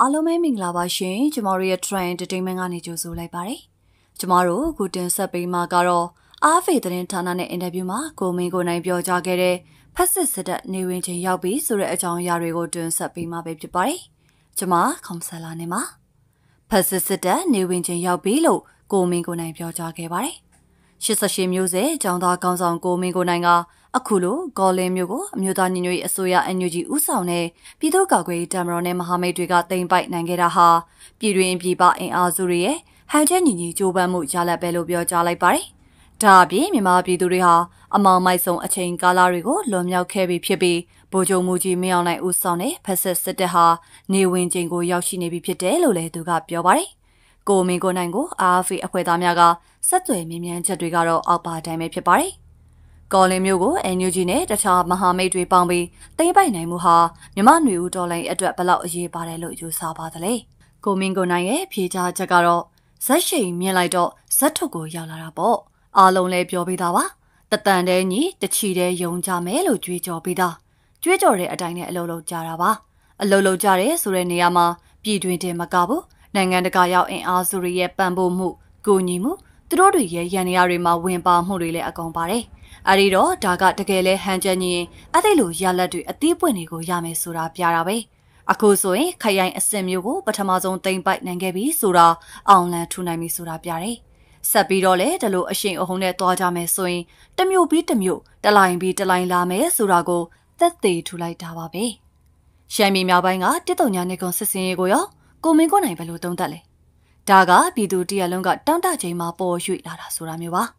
Alome Minglava Shin, Jamaria train to Dimangani Josule Barry. Tomorrow, good in Sabi Magaro. Our faith in Tanane interview ma, go mingo name your jagere. Persisted at New Winter Yabi, Sura John Yarigo doing Sabi Ma Baby Barry. Jama, come Salanima. Persisted at New Winter Yabilo, go mingo name your jagere. She's a shame music, John Dark comes on go mingo nanga. Akulu, Golem Yugo, Mutaninu Asuya and Yuji Usane, Pidoka Great Damrone Mohammed regard the invite Nangeraha, Piduin Piba in Azurie, Hajanini Juba Mujala Bello Biojala Barry, Darby Mima Piduriha, among my son a chain Galarigo, Lomia Kebi Pibi, Bojo Muji Miona Usane, persisted deha, New Wind Jingo Yashinibi Pidelole to Gap Yobari, Gomingo Nango, Afi Aquedamiaga, Satue Mimian Chadrigaro, Alpa Dame Pibari. Golem Yugo and Eugene, the child Mohammed Bambi, they by Namuha, Yamanu Dolly, a drop below ye barrel you sabatale. Gomingo Naye, Peter Jagaro, Sashi, Milado, Satogo Yalarabo, Alone Biobidawa, the Tandani, the Chide, Yon Jamelo, Jobida, Jore a dine Lolo Jarawa, a Lolo Jare, Sureniama, Bidwinte Magabo, Nangandagaya in Azuri, Bamboo Mu, Gunimu, the Rodriye, Yaniarima, Wimba, Murile, a gombare. Arido, Dagat the Gale, Hanjani, Adelu Yaladu, a deep winigo Yame Sura Piarawe. Akosoe, Kayan Semugo, but Amazon thing bite Nangabi Sura, Aunla Tunami Sura Piare. Sabidole, the low a shing of Hone Tojame sewing, the mule beat the mule, the lion beat the lion lame, Surago, that they to light Tawabe. Shami Mabanga, Titonia Nicon Sesinigoya, Gomingona Belu Dondale. Daga, Bidu Dialonga, Danda Jema, Bo, Shui Lara Suramiwa.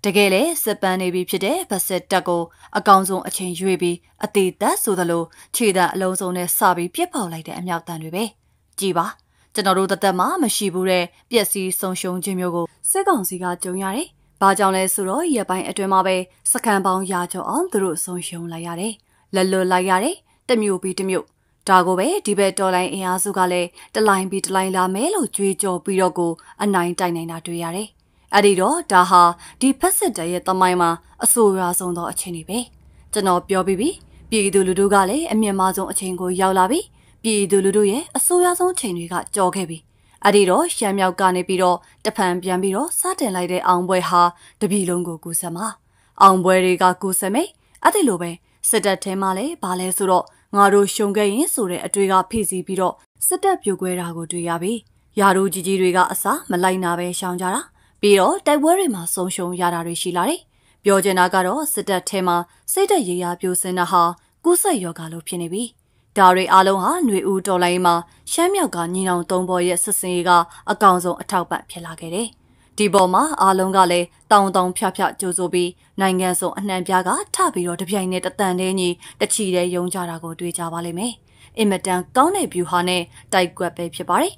Tagale, Sapani Bipide, Passet Dago, a gonzon a change ruby, a tea that sudalo, cheetah loans on a sabi, people like the Amyatan Rube. Jiba, General the Dama, Mashibure, Biasi, Sonshon Jimyogo, Segon Siga Jonyari, Bajone Suro, Yabai Edremabe, Sakambon Yato on the road Sonshon Layare, Lalo Layare, the mule beat the mule. Dagobe, Tibet Dolai Eazugale, the line beat line la melo, three jo pirogo, and 99 atuyare. Adido, Daha, the Pesada yet the Mima, a Suras on the Achinibe. Janop Yobibi, Bi Duludugale, and Miamazon Achingo Yaulabi, Bi Duluduye, a Suras on Chinigat Jogabi. Adido, Shamyao Ganebiro, the Pan Biambiro, Satin like the Amweha, the Bilongo Gusama. Amweriga Gusame, Adilobe, Sedate Male, Palesuro, Maru Shungain Sure, a Driga Pizi Biro, Sedap Yuguerago Duyabi. Yaru Gigi Riga Asa, Malainabe Shanjara. Biro, they worry ma social yara rishilari. Biogenagaro, Seda Tema, Seda Yea Busenaha, Gusa Yogalo Pinebi. Dari Aloha, Nui Udolaima, Shamyaga Nino Domboye Sasiniga, a gonzo attackbat Pelagere. Diboma, Alongale, Down Down Piapia Jozobi, Nangazo and Nambiaga, Tabiro de Pianet at Dandini, the Chile Yon Jarago Dujavalime. Imedan Gone Buhane, Daiguepe Piabari.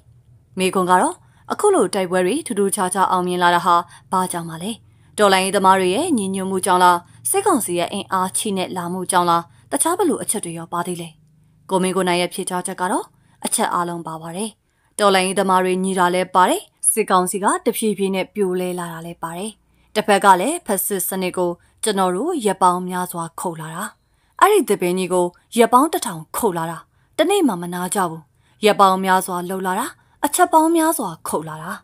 Megongaro. A colo di worry to do chacha almin ladaha, bajamale. Dolay the marie, nino mujala, seconsia in archinet la mujala, the chabalu a chaduyo badile. Gomigonaya pichachagaro, a chat alon bavare. Dolay the marie nidale bare, seconsiga, the pipinet bule larale bare. The pegale, persistanego, genoru, yabam yazwa colara. Ari the benigo, yabound the town colara. The name mamanajabu, yabam yazwa lolara. A chapal miazwa colara.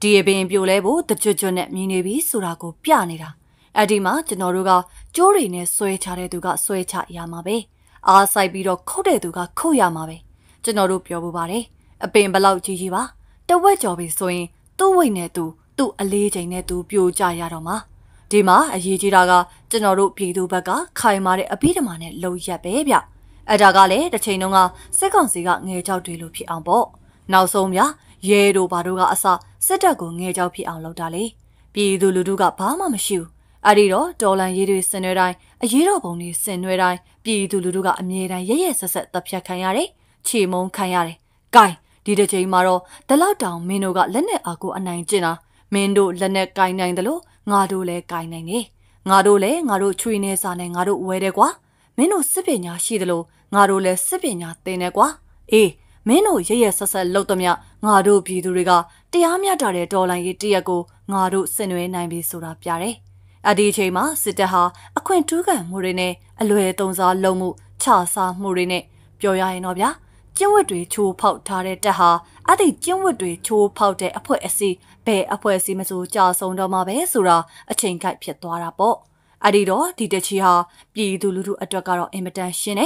Dear being bulebo, the judgeonet munibi, surago pianida. Adima, genoruga, jorine suetare duga sueta yamabe. A saibiro code duga koyamabe. Genoru piobubare. A bimbalau jiva. The wedge of his sewing, do winetu, do a leginetu bujayaroma. Dima, a yijiraga, genoru pidubaga, kaimare a bidamane, lo yabebia. Adagale, the chainonga, second cigar near Jaudilupi on board. Now somya, ye do baruga asa, setago ngejao pi ang lodale. Bi do luduga palma mashu. Arido, dolan yidu senurai, a yiro boni senurai, bi do luduga amira ye saset the pia kayare, chimon kayare. Gai, dida jay maro, the loud down minoga lene ago and nine jina. Mendo lene gai nine the lo, ngadule gai nine ye. Ngadule, ngadu trines and ngadu wedegua. Meno sipinya shidalo, ngadule sipinya tenegua. Eh. Meno yes as a lotomia, ngadu piduriga, diamia dare dolan ye diago, ngadu senue naimi sura piare. Adi chema, sitaha, a quentuga murine, a luetonza lomu, chasa murine, pioya enobia, Chinwitri Chu Pout Tare Taha, Adi Chinwitri Chu Pout a poesi, Pe a poesi Mesu Jason Doma Besura, a chain kite Pietwara Po. Adido, Didechiha, Bidulu Adagaro imitation,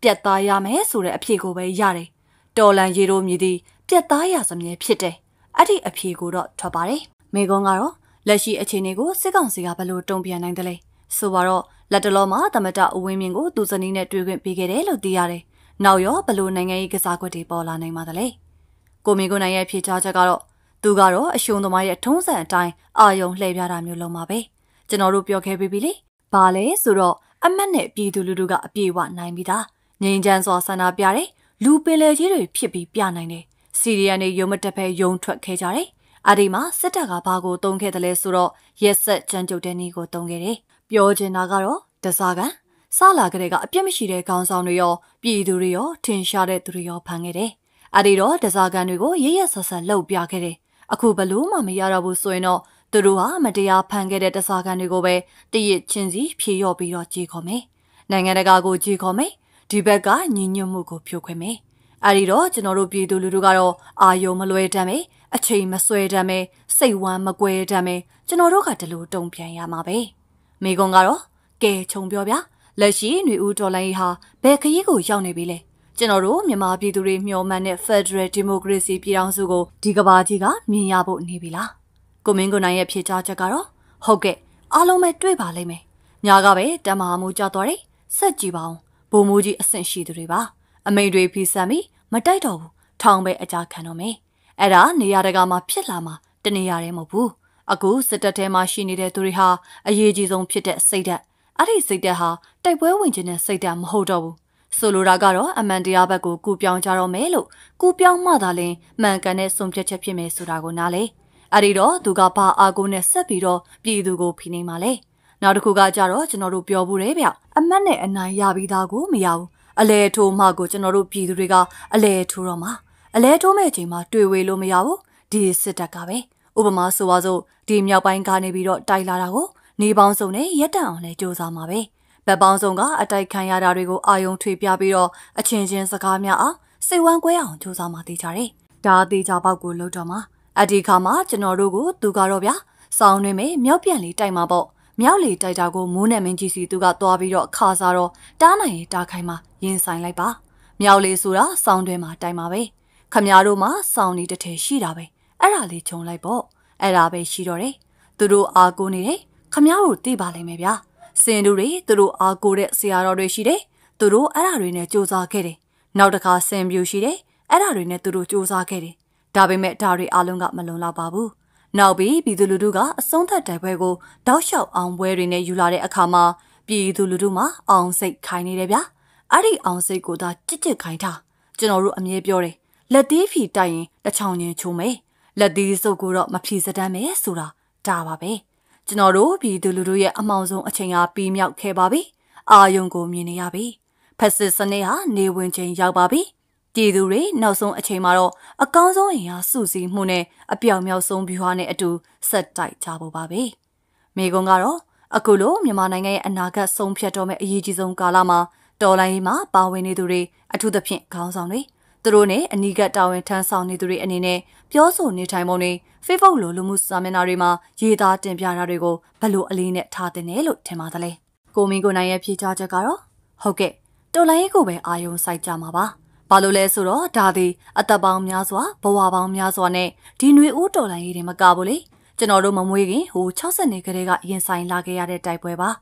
Pietaya Mesura a pigo way yare. Dolan Yero Midi, Pietaya some near Piete, Adi a pigo dot Tabari. Megongaro, Lashi a chinego, Segansiabalu don't be an angele. Suwaro, Lataloma, Tamata Uimingo, Duzanina Dugan Pigerelo Diare. Now yo balloon a gasagoti bola name madale. Gomigona pichagaro. Dugaro, a shun my tones and time. I young labia ramuloma bay. Generupio cabibili. Pale, suro, a manet be duluga be 19 bida. Ninjans or sana biare. Lupele jiri, pipi pianine. Siriane yomatepe yon truck cajare. Adima, setaga pago don't get the suro. Yes, set gentle denigo don't get it. Bioge nagaro, the saga. Sala grega, Piamishire counts on Rio, Bidurio, Tin Shade to Rio Pangere. Adiro, the Zaganugo, yes, as a low biacere. A cubaluma, Yarabu soino, the Rua, Medea Pangere, the Zaganugo way, the Chinzi, Pio Bio Gicome. Nangago Gicome, Tibega, Ninumuco Puqueme. Adiro, Genoro Bidulugaro, Ayo Malue dame, a chain masue dame, say one mague dame, Genoro Catalu, don't pianyamabe. Megongaro, gay chombiobia. Lashi ni Utolaiha, Bekayigo Yanebile. General Mima Biduri Mioman Federal Democracy Piranzugo, Digabadiga, Miyabo Nibila. Gomingo Naya Picha Chagaro, Hoge, Alome Tribaleme, Nyagabe, Damamu Jatore, Sajibao, Bomuji Ascenshi Driba, a Maidwe Pisami, Mataito, Tangbe Ajakanome, Era Niaragama Pilama, Deniare Mobu, Aku Setatema Shinide Turiha, a Yejizon Pitet Seda. Ari Sideha, they were winning say them hodo. Soluragaro, Amandiabago, Gupian Jaro Melo, Gupian Madale, Manganes some chepime suragonale. Arido, Dugapa Agone Sepiro, Bidugo Pinimale. Narukuga Jaro, Generupio Burebia, a mane and Nayabi Dago Miao, a le to Mago Generupi Riga, a le to Roma, a le to Mejima, Duelo Miao, Di Sitakabe, Ubama Suazo, Dimia Banganebiro, Dailarago. Ni bounsone, yet down, let Josa Mabe. Babonsonga, a taikanya darigo, ion tripiabiro, a change in Sakamia, say one way on Josa Matitari. Da di Jabago Lotoma, Adikama, Genorugo, Dugarobia, Saunime, Miopianli, Taimabo, Miauli, Taitago, Muneminjisi, Duga, Duabiro, Casaro, Danae, Dakaima, Yin Sign Laiba, Miauli Sura, Soundema, Taimabe, Kamiaruma, Souni de Te Shidabe, Erali Chon Laibo, Erabe Shidore, Duru Agonire. Kamiao Tibale Mebia, Senduri, Turu Agore Siaro Shide, Turu Ararine Josa Kere, Nautaka Sambu Shide, Ararine Turu Josa Kere, Dabi met Dari Alunga Malona Babu, Naubi, Biduluduga, Sonta Tabego, Thou shalt unwearing a Yulare Akama, Biduluduma, Onse Kaini Rebia, Ari Onse Goda Chichi Kaita, General Amebiore, Let Divi dying, the Chauny Chume, Let these Ogura Mapisa Dame Sura, Dawabe. Genaro be duluruye amazon a chenga be milk kebabi, a yongo muniabi. Pessanea, ne winching yababi. Didure, Nelson a chemaro, a gonzo in a Susie Mune, a piam yelson buhane a do, set tight tabo babi. Megongaro, a culo, mimanange and naga son piatome yijizon galama, dolaima, bawinidure, a to the pink gonzoni. Drone, and you get down in 10 sound niduri and ine, Pioso ni timoni, Fivolo lumusamenarima, Yida tempianarigo, Palu aline tatenelo tematale. Gomingo nae pita jagaro? Hoke, Dolaego be ion side jamaba. Palule suro, dadi, atabam yazwa, boabam yazwane, Dinui utola irimagabuli, Genoro mamuigi, who chosen nicarega yin sign lageade taipueva.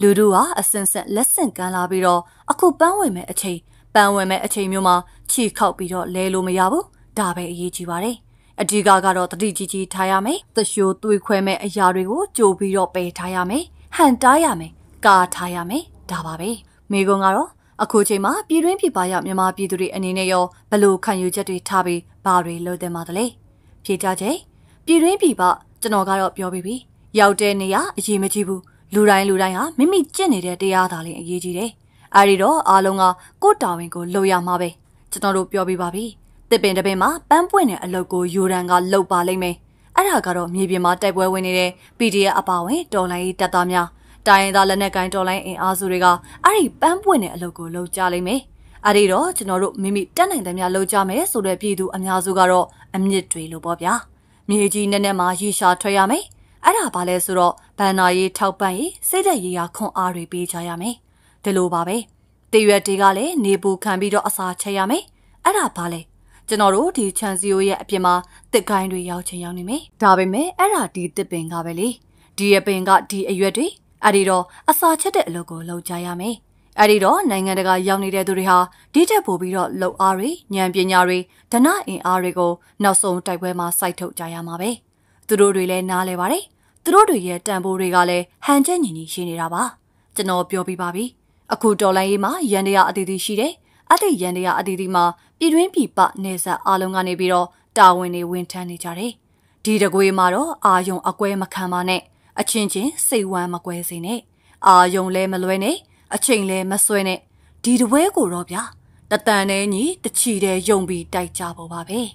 Ludua, a sense lesson galabiro, a cool banweme a che. Banweme a chemuma, chi copiro lelumiabu, dabe yijiware. A digagaro rigigi tayame, the shoe tuiqueme a yarigo, jobiro pe tayame, hand tayame, ga tayame, dababe. Megongaro, a cochema, birimpi bayam yama biduri and ineo, balu can you jetri tabi, bari lo de madale. Pitaje, birimpi ba, genogaro biobi, yaudenia, jimejibu, lurain luraya, mimi genere de adali and yijide. Arido, Alonga, go downgo, loya mabe. Genoro biobi babi. The bendabema, bambuene, a logo, yuranga, lopa leme. Aragaro, mibima, debwe winide, bidia apawe, dolai, tatamia. Dying the laneca and dolai in Azuriga. Ari bambuene, a logo, lo jalime. Ariro, Chinoro, Mimi, Tanning, the Mialojame, so the Pidu and Yazugaro, and Nitri Lubobia. Miji Nenema, ye shall triame. Ada Palesuro, Panae, Taupai, Seda Yia con Ari Bijayame. The Lubabe. The Yatigale, Nebu Cambido Asa Chayame. Ada Pale. Chinoro, the Chanzioya Pima, the kind we out Chayanime. Dabime, Ada did the Bengabeli. Dear Benga, dear Yadi. Ariro, Asa Chedet Logo, Lojayame. Arido, Nangadaga Yamni de Duriha, Dita Bobiro, Lo Ari, Nyambianari, Tana in Arigo, Naso Taguema Saito Jayamabe. Tururile Nalevare, Turuye Tambu Regale, Hanjanini Shiniraba. Tano Biobi Babi. Akudolaima, Yendia Adidi Shide, Adi Yendia Adidima, Between Pipa Nesa Alungane Biro, Dawini Wintanitare. Dita Guimaro, Ayon Ague Macamane, A Chinchin, Sewa Maguezine, Ayon Le Maluene. A chain lay maswene. Did we go robia? The tanny, the cheater, yombi, die chabo babe.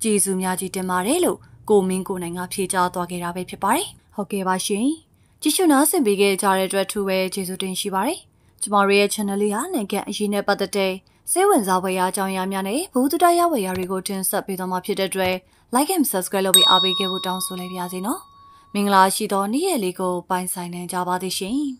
Jesu miagi de marello, go mingo nang up pija dogerabe pipari. Hockey by sheen. Jisunas and big jared to wear Jesu din shibari. Tomorrow chanelian and get she never the day. Say when Zawaya John Yamiane, who to die away are go to and sup with on my pita dre. Like himself, Grelobi Abbey gave down so leviazino. Mingla she don't nearly go by signing Jabba the sheen.